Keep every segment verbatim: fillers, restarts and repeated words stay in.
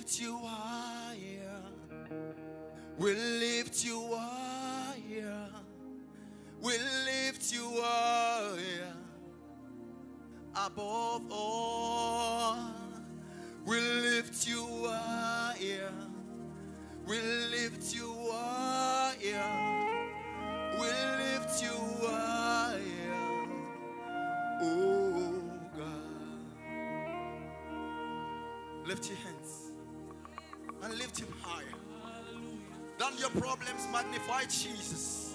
lift you higher. We lift you higher. We lift you higher. Above all, we lift you higher. We lift you higher. We lift you higher. Oh God. Lift your hands and lift him higher. Than your problems, magnify Jesus.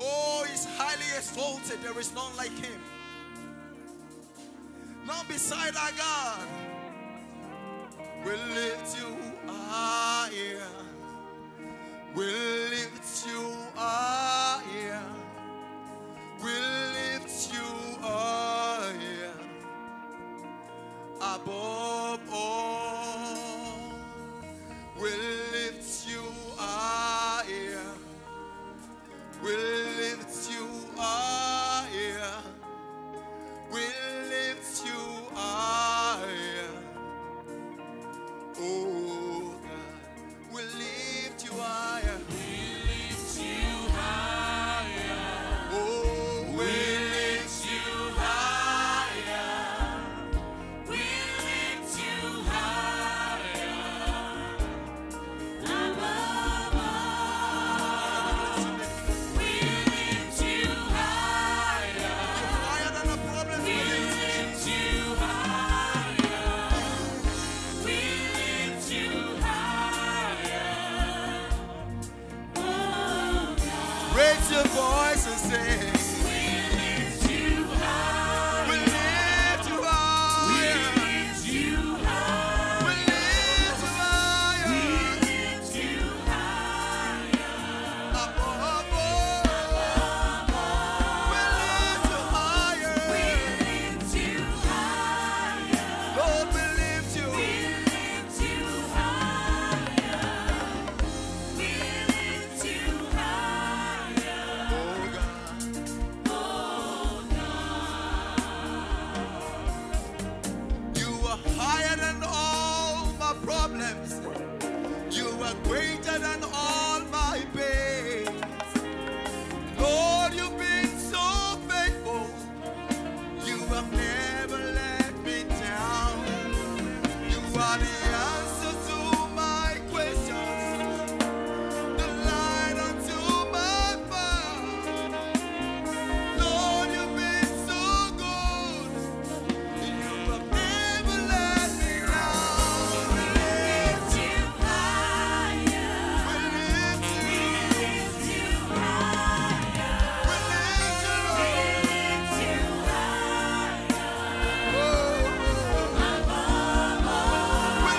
Oh, he's highly exalted. There is none like him. Now beside our God, we lift you higher. We lift you higher. We lift you higher. Above all, we lift you higher. We lift you higher. We lift you higher. Oh God, we lift you higher. We lift you higher. Oh, we lift you higher. We lift you higher. Above all, we lift you higher. Higher than the problem. We lift you higher. We lift you higher. Oh God. Raise your voice and say, we lift you higher. we lift you higher. We lift you higher. We lift you We higher. lift you higher. Above all, we lift you We higher. lift you higher. Lord, we lift you. We lift you higher. We lift you higher. Oh God, Oh God, you are higher than all my problems. You are greater than all my pain. Lord, you've been so faithful. You have never let me down. You are the answer to my questions, the light unto my path. Lord, you've been so good. You have never let me down. We lift you higher. We lift you. We lift you higher. We lift you. We lift you higher. Oh, oh, oh. Above all, we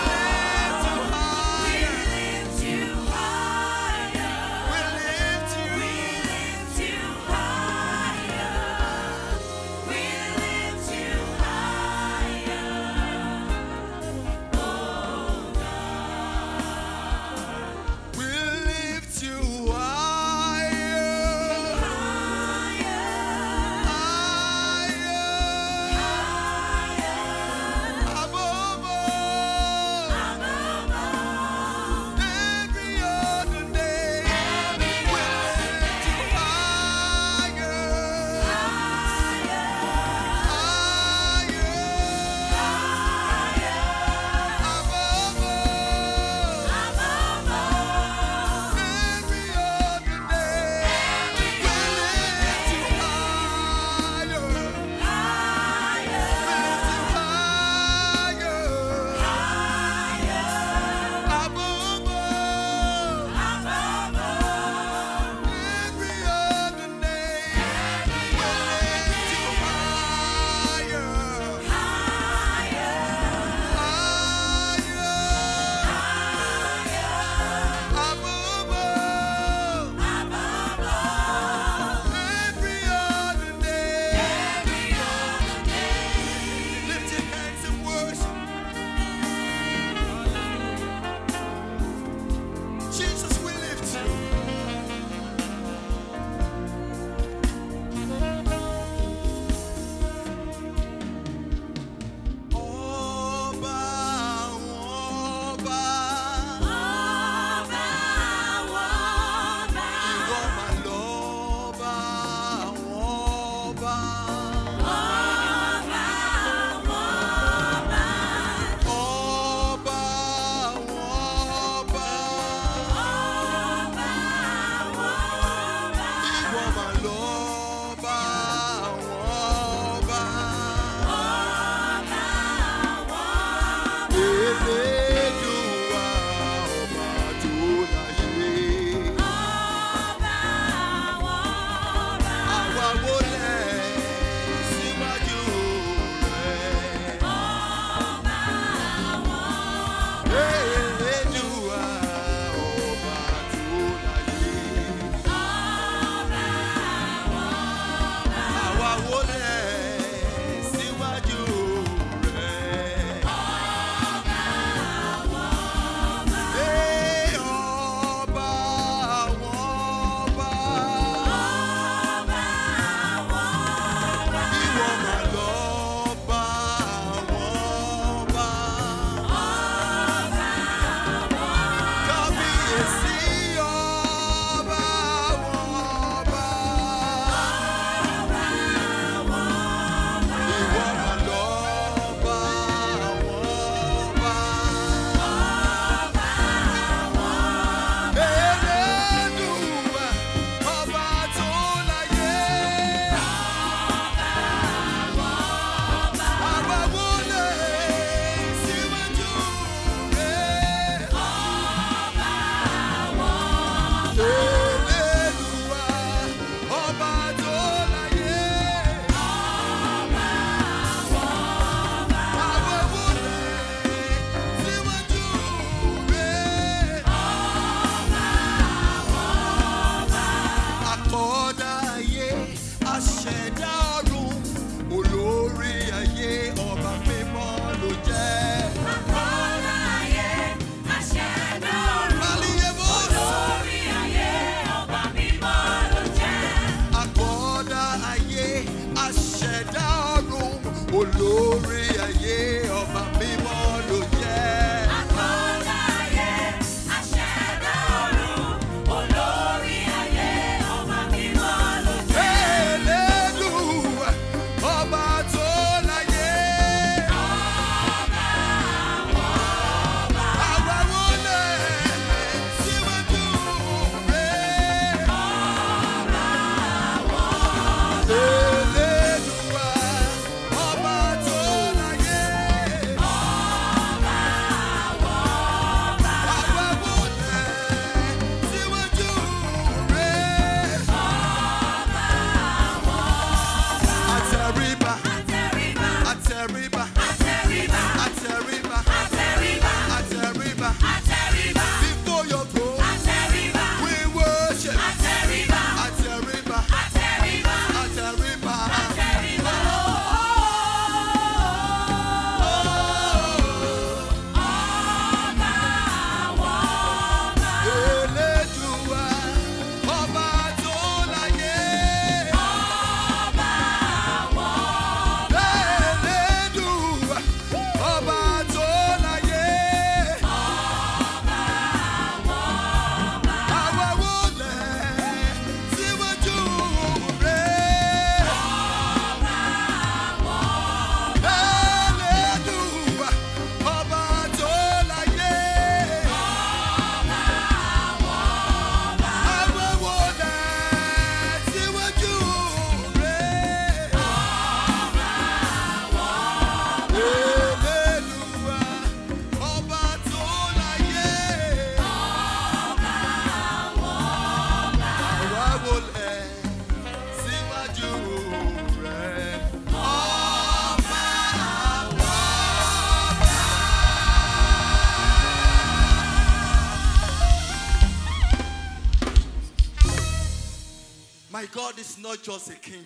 God is not just a king.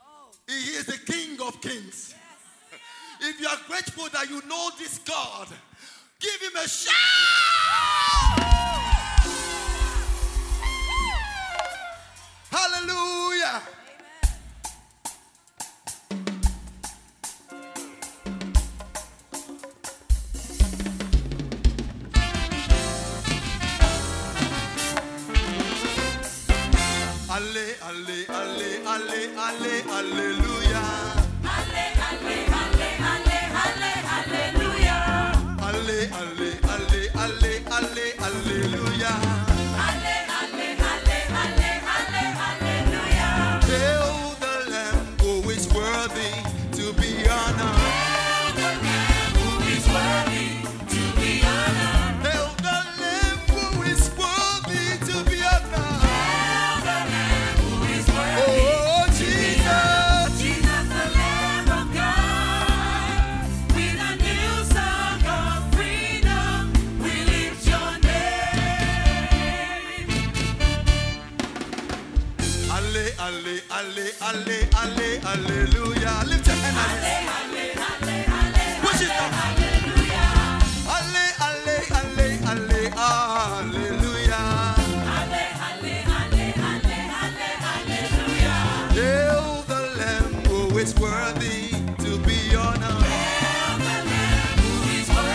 Oh. He is the King of kings. Yes. If you are grateful that you know this God, give him a shout. Oh. Hallelujah. Ale, ale, ale, ale, ale, aleluya. Ale, ale, ale, ale, ale, aleluya. Ale, ale, ale, ale, ale, aleluya. Ale, ale, ale, ale, ale, aleluya. Hail the Lamb who is worthy to be honored. Hail the Lamb who is worthy to be honored. Hail the Lamb who is worthy to be honored. Ale, ale, ale, ale, hallelujah. Lift your hand. Ale, ale, ale, ale, push it up. Hallelujah. Ale, ale, ale, ale, hallelujah. Ale, ale, ale, ale, ale, hallelujah. Hail the Lamb who is worthy to be honored. Hail the Lamb who is worthy to be honored.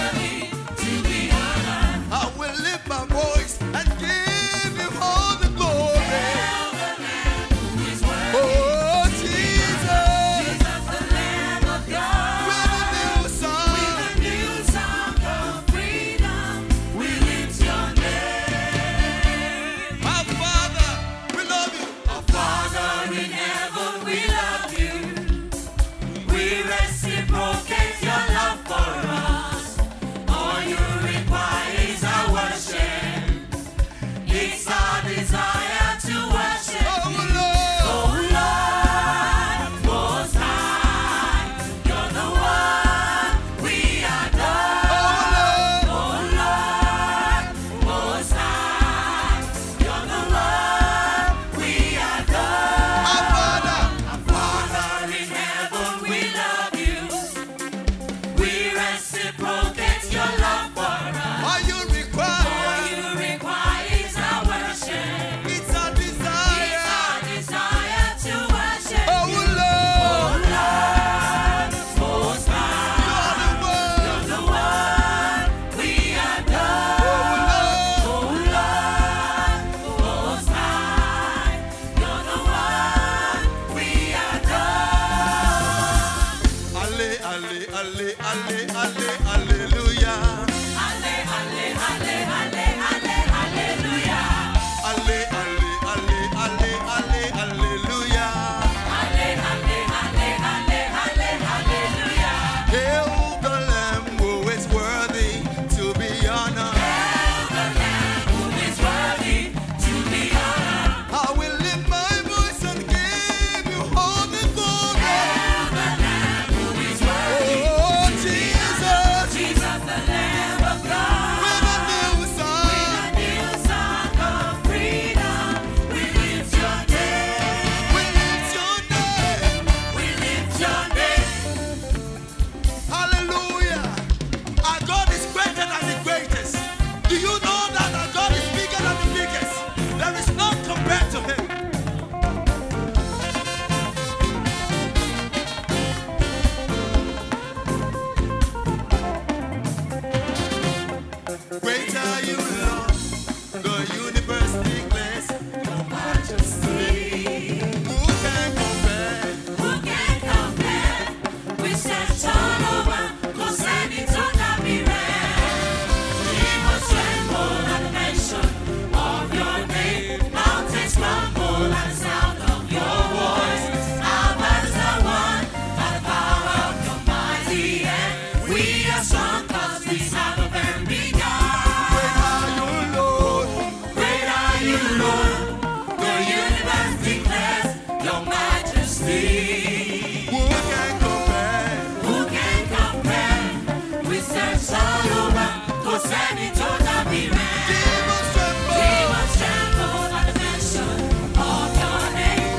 I will lift my voice and give him all the glory. Give us strength for the dimension of your name.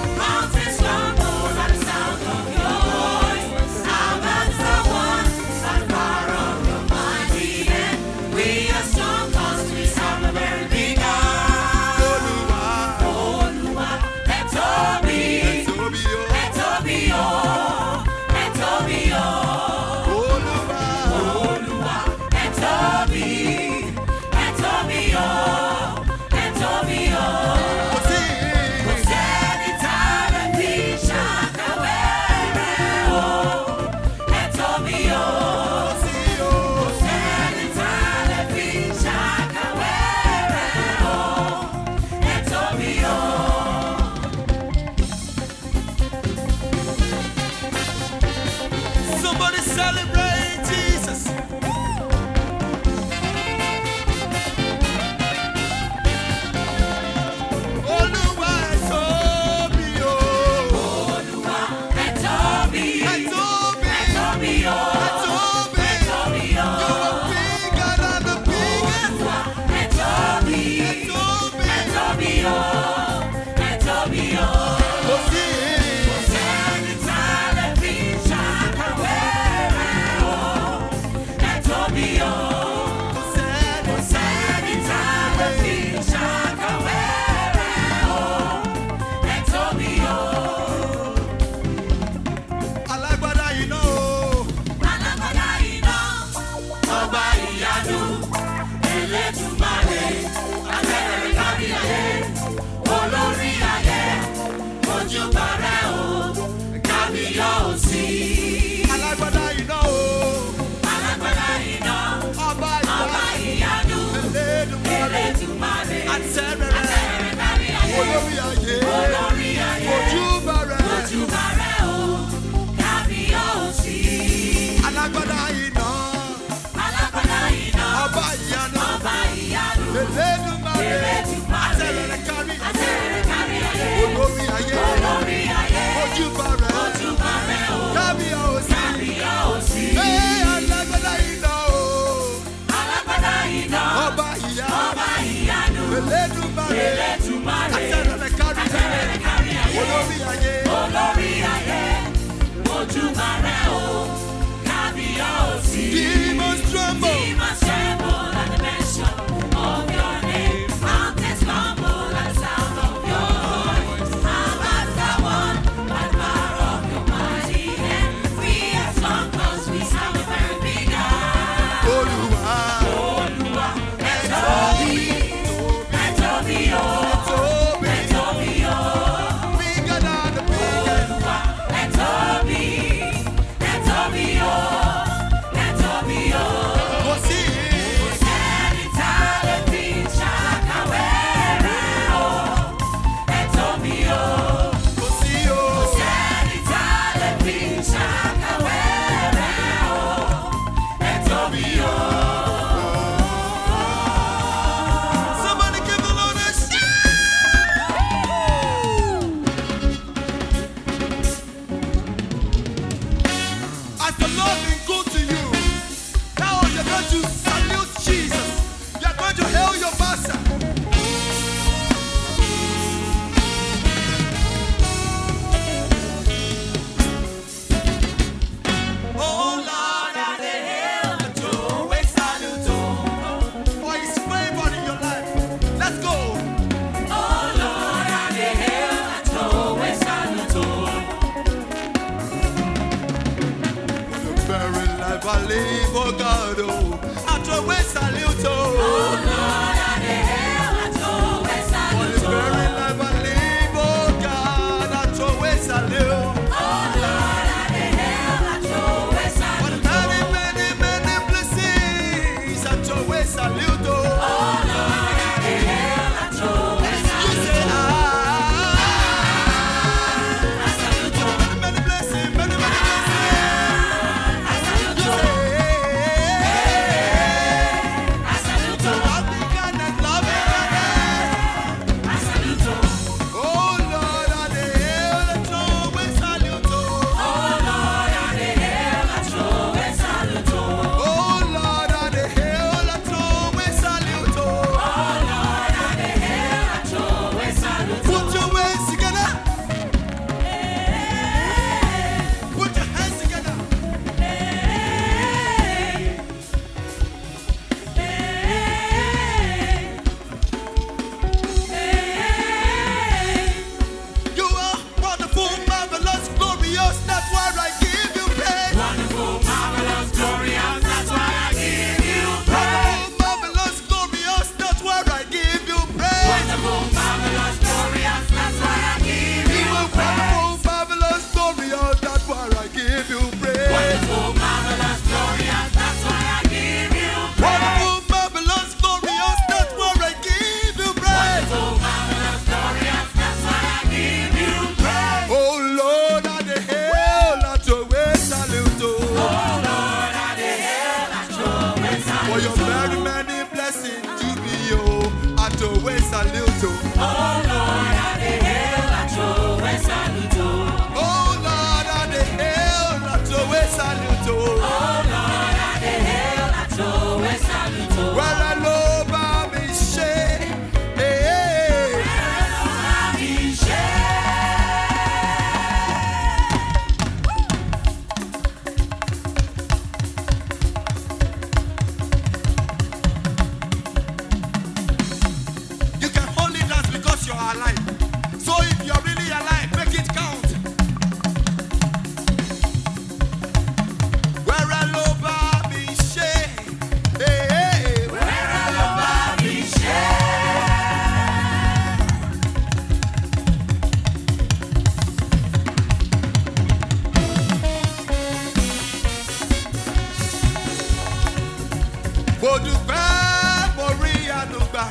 Mo dúpẹ́ mo rí àánú gbà,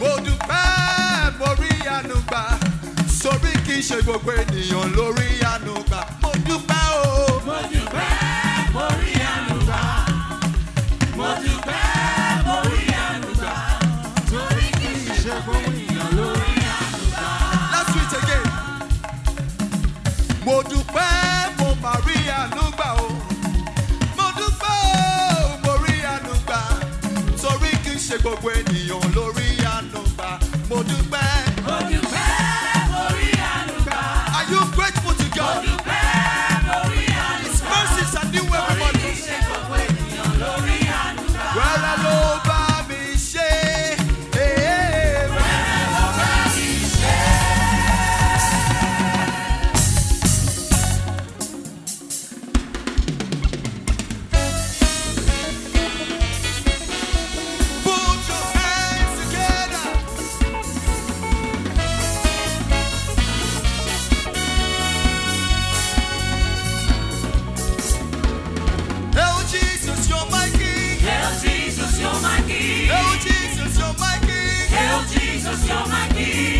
mo dúpẹ́ mo rí àánú gbà, sórí kìí ṣe gbogbo ènìyàn ló rí àánú gbà. Mo dúpẹ́ o, mo dúpẹ́ mo rí àánú gbà, mo dúpẹ́ mo rí àánú gbà, sórí kìí ṣe gbogbo ènìyàn ló rí àánú gbà. Let's do it again. Mo dúpẹ́ mo máa rí àánú gbà o. Ṣé gbogbo ènìyàn lórí àánú gbà? Mo dúpẹ́. Mo dúpẹ́ lórí àánú gbà. Are you grateful to God? Mo dúpẹ́ lórí àánú gbà. His mercies are new every morning. Ṣé gbogbo ènìyàn lórí àánú gbà? Wẹ́rẹ́ ló bá mi ṣe. Wẹ́rẹ́ ló bá mi ṣe. You're my King.